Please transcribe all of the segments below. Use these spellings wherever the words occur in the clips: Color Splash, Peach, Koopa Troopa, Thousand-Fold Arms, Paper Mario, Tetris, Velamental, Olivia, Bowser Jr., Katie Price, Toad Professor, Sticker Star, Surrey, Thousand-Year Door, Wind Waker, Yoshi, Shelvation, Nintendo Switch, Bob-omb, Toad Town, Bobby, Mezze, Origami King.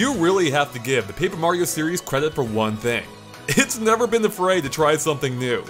You really have to give the Paper Mario series credit for one thing. It's never been afraid to try something new,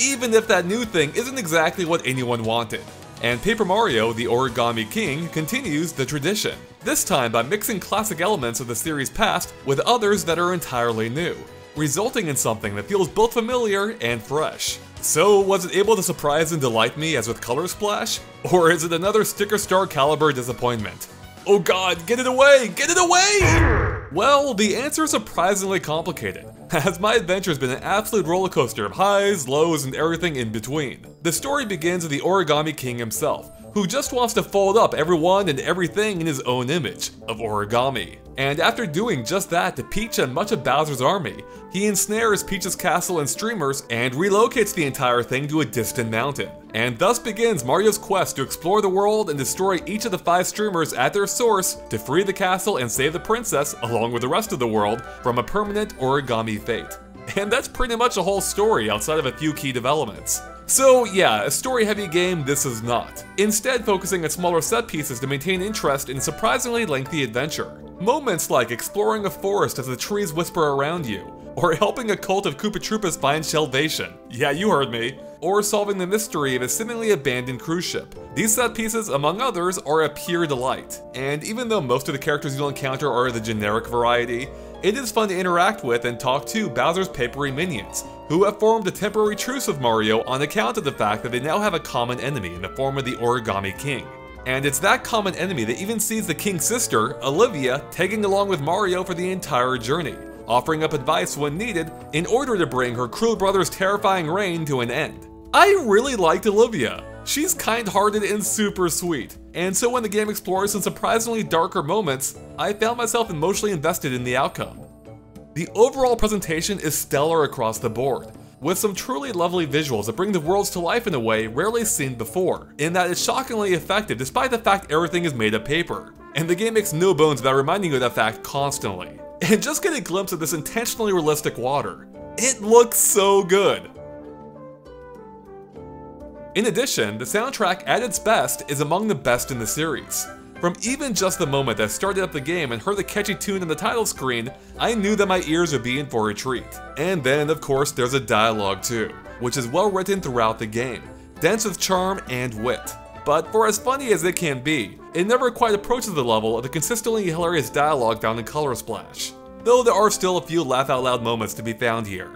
even if that new thing isn't exactly what anyone wanted. And Paper Mario, the Origami King, continues the tradition, this time by mixing classic elements of the series past with others that are entirely new, resulting in something that feels both familiar and fresh. So, was it able to surprise and delight me as with Color Splash? Or is it another Sticker Star caliber disappointment? Oh god, get it away! Get it away! Well, the answer is surprisingly complicated, as my adventure has been an absolute roller coaster of highs, lows, and everything in between. The story begins with the Origami King himself, who just wants to fold up everyone and everything in his own image of origami. And after doing just that to Peach and much of Bowser's army, he ensnares Peach's castle and streamers and relocates the entire thing to a distant mountain. And thus begins Mario's quest to explore the world and destroy each of the 5 streamers at their source to free the castle and save the princess, along with the rest of the world, from a permanent origami fate. And that's pretty much the whole story outside of a few key developments. So yeah, a story-heavy game this is not, instead focusing on smaller set pieces to maintain interest in a surprisingly lengthy adventure. Moments like exploring a forest as the trees whisper around you, or helping a cult of Koopa Troopas find Shelvation, yeah you heard me, or solving the mystery of a seemingly abandoned cruise ship. These set pieces, among others, are a pure delight, and even though most of the characters you'll encounter are the generic variety, it is fun to interact with and talk to Bowser's papery minions, who have formed a temporary truce with Mario on account of the fact that they now have a common enemy in the form of the Origami King. And it's that common enemy that even sees the King's sister, Olivia, tagging along with Mario for the entire journey, offering up advice when needed in order to bring her cruel brother's terrifying reign to an end. I really liked Olivia. She's kind-hearted and super sweet, and so when the game explores some surprisingly darker moments, I found myself emotionally invested in the outcome. The overall presentation is stellar across the board, with some truly lovely visuals that bring the worlds to life in a way rarely seen before, in that it's shockingly effective despite the fact everything is made of paper, and the game makes no bones about reminding you of that fact constantly. And just get a glimpse of this intentionally realistic water. It looks so good! In addition, the soundtrack at its best is among the best in the series. From even just the moment that I started up the game and heard the catchy tune on the title screen, I knew that my ears would be in for a treat. And then, of course, there's a dialogue too, which is well written throughout the game, dense with charm and wit. But for as funny as it can be, it never quite approaches the level of the consistently hilarious dialogue found in Color Splash, though there are still a few laugh-out-loud moments to be found here.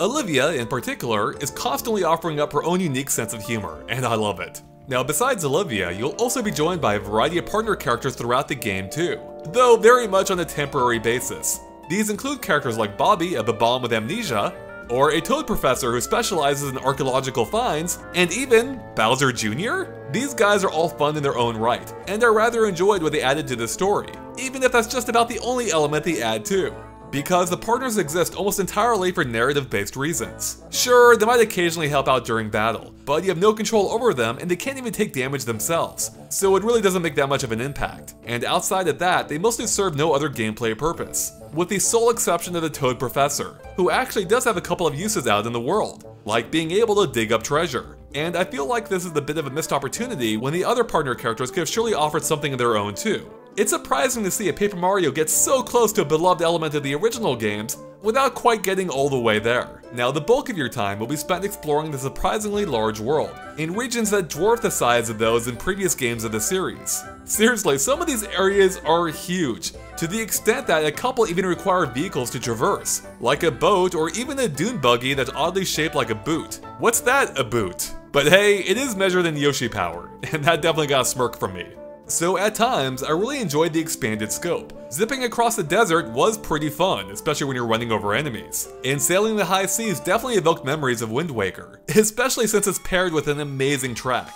Olivia, in particular, is constantly offering up her own unique sense of humor, and I love it. Now, besides Olivia, you'll also be joined by a variety of partner characters throughout the game too, though very much on a temporary basis. These include characters like Bobby, a Bob-omb with amnesia, or a Toad Professor who specializes in archaeological finds, and even Bowser Jr.? These guys are all fun in their own right, and I rather enjoyed what they added to the story, even if that's just about the only element they add too, because the partners exist almost entirely for narrative-based reasons. Sure, they might occasionally help out during battle, but you have no control over them and they can't even take damage themselves, so it really doesn't make that much of an impact. And outside of that, they mostly serve no other gameplay purpose, with the sole exception of the Toad Professor, who actually does have a couple of uses out in the world, like being able to dig up treasure. And I feel like this is a bit of a missed opportunity when the other partner characters could have surely offered something of their own too. It's surprising to see a Paper Mario get so close to a beloved element of the original games without quite getting all the way there. Now, the bulk of your time will be spent exploring the surprisingly large world, in regions that dwarf the size of those in previous games of the series. Seriously, some of these areas are huge, to the extent that a couple even require vehicles to traverse, like a boat or even a dune buggy that's oddly shaped like a boot. What's that, a boot? But hey, it is measured in Yoshi power, and that definitely got a smirk from me. So at times, I really enjoyed the expanded scope. Zipping across the desert was pretty fun, especially when you're running over enemies. And sailing the high seas definitely evoked memories of Wind Waker, especially since it's paired with an amazing track.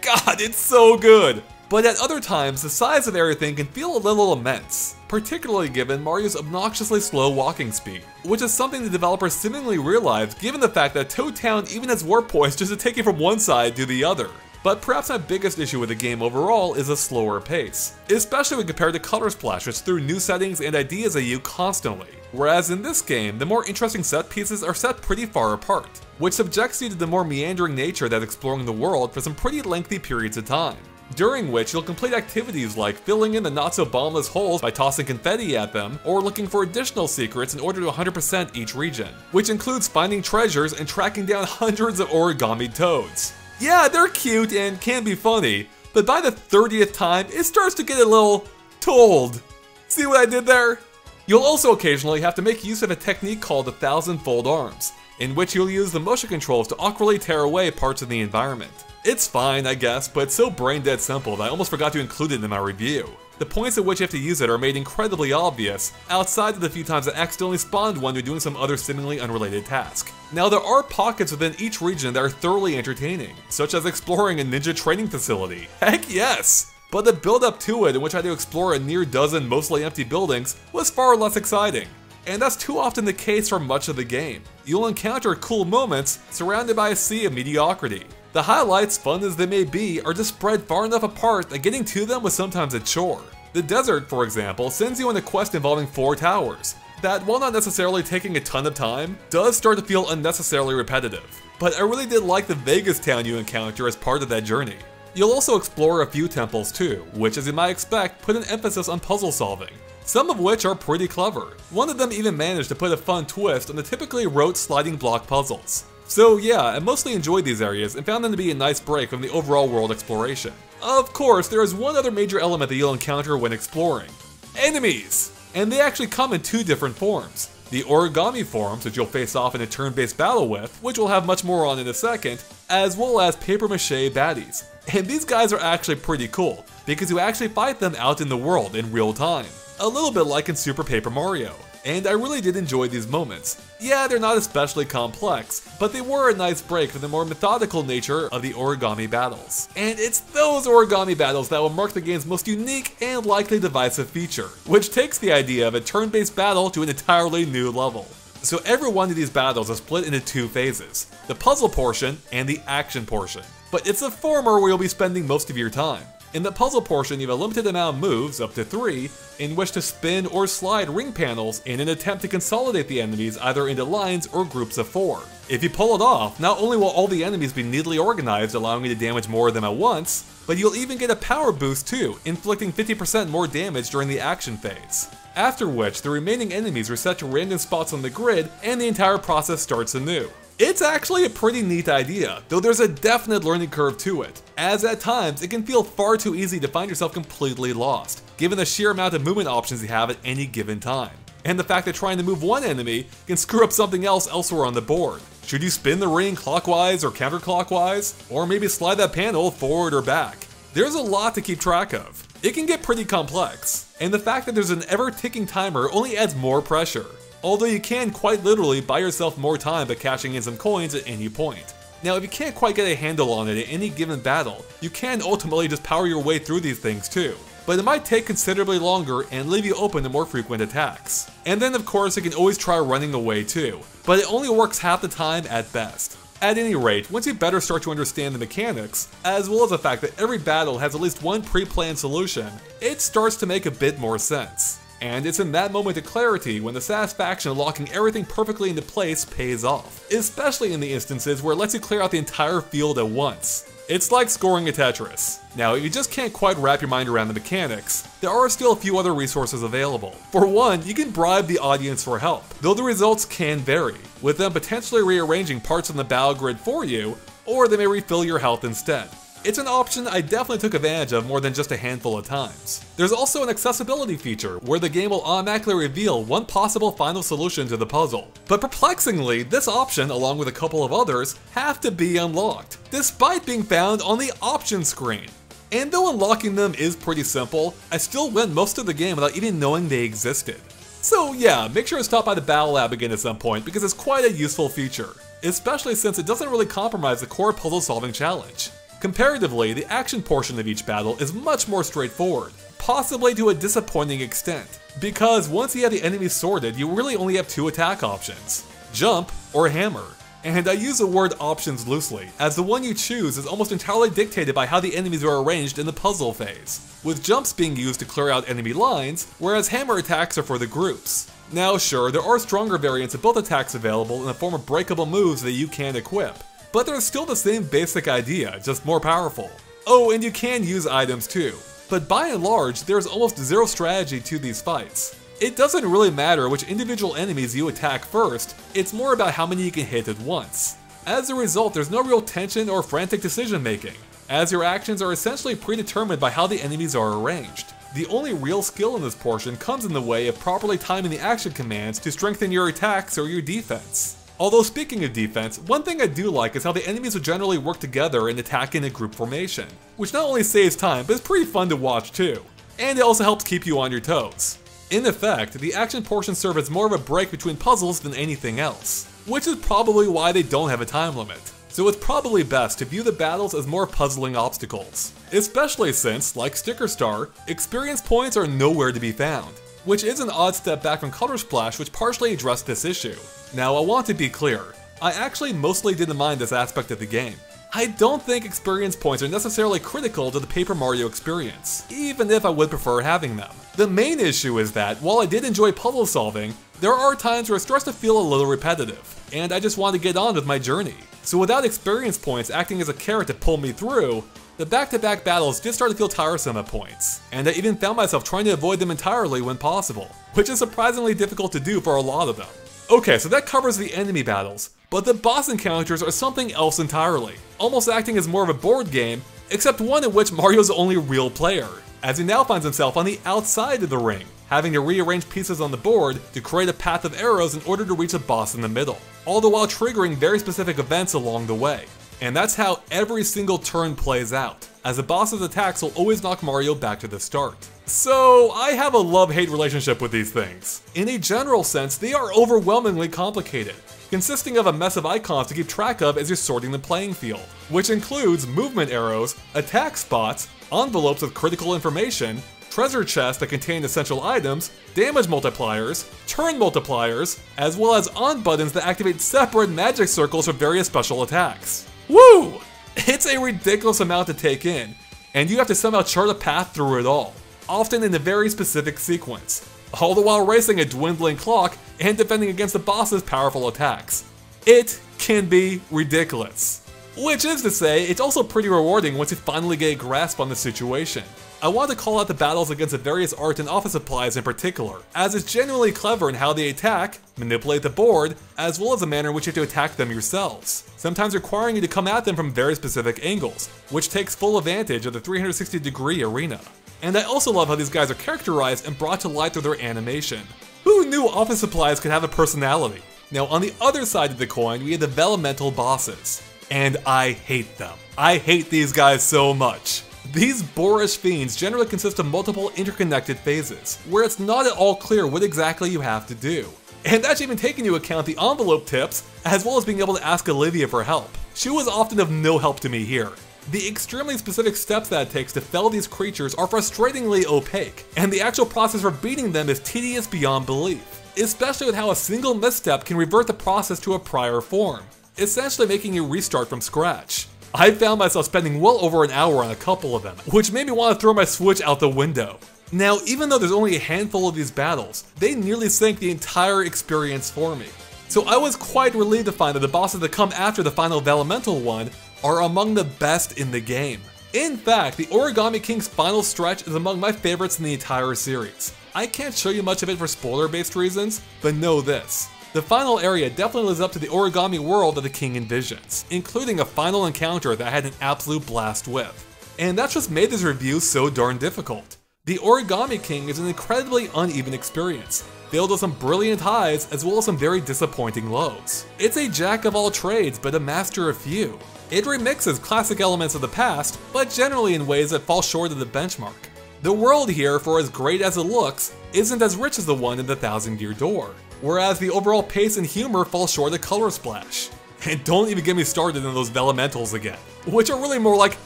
God, it's so good! But at other times, the size of everything can feel a little immense, particularly given Mario's obnoxiously slow walking speed, which is something the developers seemingly realized given the fact that Toad Town even has warp points just to take you from one side to the other. but perhaps my biggest issue with the game overall is a slower pace, especially when compared to Color Splash, which threw new settings and ideas at you constantly. Whereas in this game, the more interesting set pieces are set pretty far apart, which subjects you to the more meandering nature that's exploring the world for some pretty lengthy periods of time, during which you'll complete activities like filling in the not-so-bottomless holes by tossing confetti at them, or looking for additional secrets in order to 100% each region, which includes finding treasures and tracking down hundreds of origami toads. Yeah, they're cute and can be funny, but by the 30th time, it starts to get a little told. See what I did there? You'll also occasionally have to make use of a technique called the Thousand-Fold Arms, in which you'll use the motion controls to awkwardly tear away parts of the environment. It's fine, I guess, but it's so brain-dead simple that I almost forgot to include it in my review. The points at which you have to use it are made incredibly obvious, outside of the few times I accidentally spawned one when doing some other seemingly unrelated task. Now, there are pockets within each region that are thoroughly entertaining, such as exploring a ninja training facility. Heck yes! But the build-up to it, in which I had to explore a near dozen mostly empty buildings, was far less exciting. And that's too often the case for much of the game. You'll encounter cool moments surrounded by a sea of mediocrity. The highlights, fun as they may be, are just spread far enough apart that getting to them was sometimes a chore. The desert, for example, sends you on a quest involving 4 towers, that, while not necessarily taking a ton of time, does start to feel unnecessarily repetitive. But I really did like the Vegas town you encounter as part of that journey. You'll also explore a few temples too, which, as you might expect, put an emphasis on puzzle solving, some of which are pretty clever. One of them even managed to put a fun twist on the typically rote sliding block puzzles. So yeah, I mostly enjoyed these areas and found them to be a nice break from the overall world exploration. Of course, there is one other major element that you'll encounter when exploring: enemies! And they actually come in 2 different forms. The origami forms, which you'll face off in a turn-based battle with, which we'll have much more on in a second, as well as paper mache baddies. And these guys are actually pretty cool, because you actually fight them out in the world in real time, a little bit like in Super Paper Mario. And I really did enjoy these moments. Yeah, they're not especially complex, but they were a nice break from the more methodical nature of the origami battles. And it's those origami battles that will mark the game's most unique and likely divisive feature, which takes the idea of a turn-based battle to an entirely new level. So every one of these battles is split into 2 phases, the puzzle portion and the action portion. But it's the former where you'll be spending most of your time. In the puzzle portion, you have a limited amount of moves, up to 3, in which to spin or slide ring panels in an attempt to consolidate the enemies either into lines or groups of 4. If you pull it off, not only will all the enemies be neatly organized, allowing you to damage more of them at once, but you'll even get a power boost too, inflicting 50% more damage during the action phase. After which, the remaining enemies are set to random spots on the grid, and the entire process starts anew. It's actually a pretty neat idea, though there's a definite learning curve to it, as at times it can feel far too easy to find yourself completely lost, given the sheer amount of movement options you have at any given time, and the fact that trying to move one enemy can screw up something else elsewhere on the board. Should you spin the ring clockwise or counterclockwise, or maybe slide that panel forward or back? There's a lot to keep track of. It can get pretty complex, and the fact that there's an ever-ticking timer only adds more pressure. Although you can quite literally buy yourself more time by cashing in some coins at any point. Now, if you can't quite get a handle on it at any given battle, you can ultimately just power your way through these things too, but it might take considerably longer and leave you open to more frequent attacks. And then of course you can always try running away too, but it only works half the time at best. At any rate, once you better start to understand the mechanics, as well as the fact that every battle has at least one pre-planned solution, it starts to make a bit more sense. And it's in that moment of clarity when the satisfaction of locking everything perfectly into place pays off, especially in the instances where it lets you clear out the entire field at once. It's like scoring a Tetris. Now, if you just can't quite wrap your mind around the mechanics, there are still a few other resources available. For one, you can bribe the audience for help, though the results can vary, with them potentially rearranging parts on the battle grid for you, or they may refill your health instead. It's an option I definitely took advantage of more than just a handful of times. There's also an accessibility feature where the game will automatically reveal one possible final solution to the puzzle. But perplexingly, this option, along with a couple of others, have to be unlocked, despite being found on the options screen. And though unlocking them is pretty simple, I still went most of the game without even knowing they existed. So yeah, make sure to stop by the Battle Lab again at some point because it's quite a useful feature, especially since it doesn't really compromise the core puzzle solving challenge. Comparatively, the action portion of each battle is much more straightforward, possibly to a disappointing extent, because once you have the enemies sorted, you really only have 2 attack options: jump or hammer. And I use the word options loosely, as the one you choose is almost entirely dictated by how the enemies are arranged in the puzzle phase, with jumps being used to clear out enemy lines, whereas hammer attacks are for the groups. Now sure, there are stronger variants of both attacks available in the form of breakable moves that you can equip, but they're still the same basic idea, just more powerful. Oh, and you can use items too, but by and large, there's almost zero strategy to these fights. It doesn't really matter which individual enemies you attack first, it's more about how many you can hit at once. As a result, there's no real tension or frantic decision making, as your actions are essentially predetermined by how the enemies are arranged. The only real skill in this portion comes in the way of properly timing the action commands to strengthen your attacks or your defense. Although speaking of defense, one thing I do like is how the enemies will generally work together and attack in a group formation, which not only saves time, but it's pretty fun to watch too. And it also helps keep you on your toes. In effect, the action portions serve as more of a break between puzzles than anything else, which is probably why they don't have a time limit. So it's probably best to view the battles as more puzzling obstacles, especially since, like Sticker Star, experience points are nowhere to be found, which is an odd step back from Color Splash, which partially addressed this issue. Now I want to be clear, I actually mostly didn't mind this aspect of the game. I don't think experience points are necessarily critical to the Paper Mario experience, even if I would prefer having them. The main issue is that, while I did enjoy puzzle solving, there are times where it starts to feel a little repetitive, and I just want to get on with my journey. So without experience points acting as a carrot to pull me through, the back-to-back battles did start to feel tiresome at points, and I even found myself trying to avoid them entirely when possible, which is surprisingly difficult to do for a lot of them. Okay, so that covers the enemy battles, but the boss encounters are something else entirely, almost acting as more of a board game, except one in which Mario's the only real player, as he now finds himself on the outside of the ring, having to rearrange pieces on the board to create a path of arrows in order to reach a boss in the middle, all the while triggering very specific events along the way. And that's how every single turn plays out, as the boss's attacks will always knock Mario back to the start. So I have a love-hate relationship with these things. In a general sense, they are overwhelmingly complicated, consisting of a mess of icons to keep track of as you're sorting the playing field, which includes movement arrows, attack spots, envelopes with critical information, treasure chests that contain essential items, damage multipliers, turn multipliers, as well as on buttons that activate separate magic circles for various special attacks. Woo! It's a ridiculous amount to take in, and you have to somehow chart a path through it all, often in a very specific sequence, all the while racing a dwindling clock and defending against the boss's powerful attacks. It can be ridiculous. Which is to say, it's also pretty rewarding once you finally get a grasp on the situation. I want to call out the battles against the various art and office supplies in particular, as it's genuinely clever in how they attack, manipulate the board, as well as the manner in which you have to attack them yourselves, sometimes requiring you to come at them from very specific angles, which takes full advantage of the 360-degree arena. And I also love how these guys are characterized and brought to light through their animation. Who knew office supplies could have a personality? Now on the other side of the coin, we have developmental bosses. And I hate them. I hate these guys so much. These boorish fiends generally consist of multiple interconnected phases, where it's not at all clear what exactly you have to do. And that's even taking into account the envelope tips, as well as being able to ask Olivia for help. She was often of no help to me here. The extremely specific steps that it takes to fell these creatures are frustratingly opaque, and the actual process for beating them is tedious beyond belief, especially with how a single misstep can revert the process to a prior form, essentially making you restart from scratch. I found myself spending well over an hour on a couple of them, which made me want to throw my Switch out the window. Now, even though there's only a handful of these battles, they nearly sank the entire experience for me. So I was quite relieved to find that the bosses that come after the final developmental one are among the best in the game. In fact, the Origami King's final stretch is among my favorites in the entire series. I can't show you much of it for spoiler-based reasons, but know this. The final area definitely lives up to the origami world that the king envisions, including a final encounter that I had an absolute blast with. And that's just made this review so darn difficult. The Origami King is an incredibly uneven experience, filled with some brilliant highs as well as some very disappointing lows. It's a jack of all trades, but a master of few. It remixes classic elements of the past, but generally in ways that fall short of the benchmark. The world here, for as great as it looks, isn't as rich as the one in the Thousand-Year Door, whereas the overall pace and humor fall short of Color Splash. And don't even get me started on those Velamentals again, which are really more like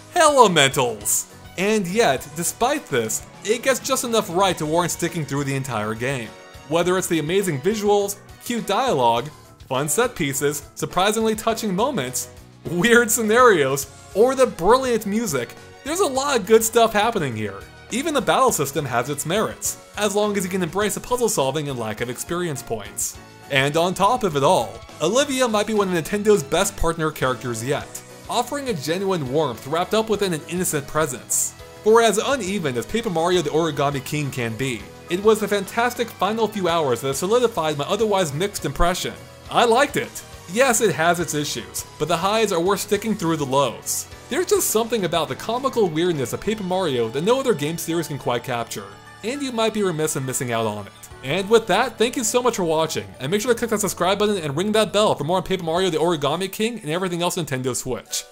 Helamentals! And yet, despite this, it gets just enough right to warrant sticking through the entire game. Whether it's the amazing visuals, cute dialogue, fun set pieces, surprisingly touching moments, weird scenarios, or the brilliant music, there's a lot of good stuff happening here. Even the battle system has its merits, as long as you can embrace the puzzle solving and lack of experience points. And on top of it all, Olivia might be one of Nintendo's best partner characters yet, offering a genuine warmth wrapped up within an innocent presence. For as uneven as Paper Mario the Origami King can be, it was the fantastic final few hours that solidified my otherwise mixed impression. I liked it. Yes, it has its issues, but the highs are worth sticking through the lows. There's just something about the comical weirdness of Paper Mario that no other game series can quite capture, and you might be remiss in missing out on it. And with that, thank you so much for watching, and make sure to click that subscribe button and ring that bell for more on Paper Mario the Origami King and everything else Nintendo Switch.